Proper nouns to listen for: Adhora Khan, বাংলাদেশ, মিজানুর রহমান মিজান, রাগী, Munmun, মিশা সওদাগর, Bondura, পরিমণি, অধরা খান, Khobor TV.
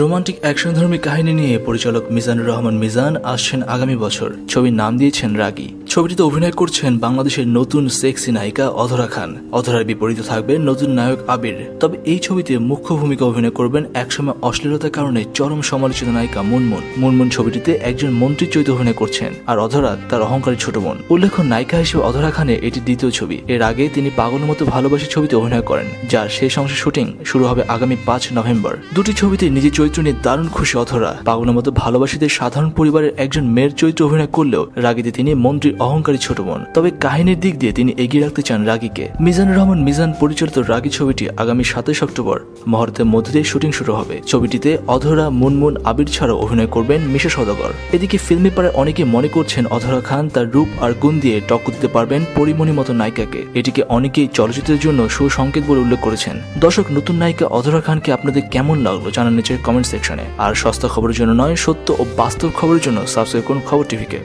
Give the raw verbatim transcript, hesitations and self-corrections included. Romantic অ্যাকশনধর্মী কাহিনী নিয়ে পরিচালক মিজানুর রহমান মিজান আসছেন আগামী বছর। ছবির নাম দিয়েছেন রাগি। ছবিটিতে অভিনয় করছেন বাংলাদেশের নতুন সেক্সি নায়িকা অধরা খান। অধরার বিপরীতে থাকবেন নতুন নায়ক আবির। তবে এই ছবিতে মুখ্য ভূমিকা অভিনয় করবেন একসময় অশ্লীলতার কারণে চরম সমালোচিত নায়িকা মুনমুন। মুনমুন ছবিটিতে একজন মন্ত্রীর চরিত্রে অভিনয় করছেন, আর অধরা তার অহংকারী ছোট বোন। উল্লেখ্য, নায়িকা হিসেবে অধরা খানের এটি দ্বিতীয় ছবি। এর আগে তিনি পাগলের মতো ভালোবাসি ছবিতে অভিনয় করেন, যার শেষ অংশের শুটিং শুরু হবে আগামী পাঁচ নভেম্বর। দুটি ছবিতে নিজের চরিত্র নিয়ে দারুণ খুশি অধরা। পাগলের মতো ভালোবাসীদের সাধারণ পরিবারের একজন মেয়ের চরিত্র অভিনয় করলেও রাগিতে তিনি মন্ত্রীর অহংকারী ছোট বোন। তবে কাহিনীর দিক দিয়ে তিনি এগিয়ে রাখতে চান রাগিকে। মিজানুর রহমান মিজান পরিচালিত রাগি ছবিটি আগামী সাতাশ অক্টোবর মহরতের মধ্যে দিয়ে শুটিং শুরু হবে। ছবিটিতে অধরা, মুনমুন, আবির ছাড়াও অভিনয় করবেন মিশা সওদাগর। এদিকে ফিল্মি পাড়ায় অনেকে মনে করছেন অধরা খান তার রূপ আর গুণ দিয়ে টক্কর দিতে পারবেন পরিমণির মতো নায়িকাকে। এটিকে অনেকেই চলচ্চিত্রের জন্য সুসংকেত বলে উল্লেখ করেছেন। দর্শক, নতুন নায়িকা অধরা খানকে আপনাদের কেমন লাগলো জানান নিচে কমেন্ট সেকশনে। আর সস্তা খবরের জন্য নয়, সত্য ও বাস্তব খবরের জন্য সাবস্ক্রাইব করুন খবর টিভিকে।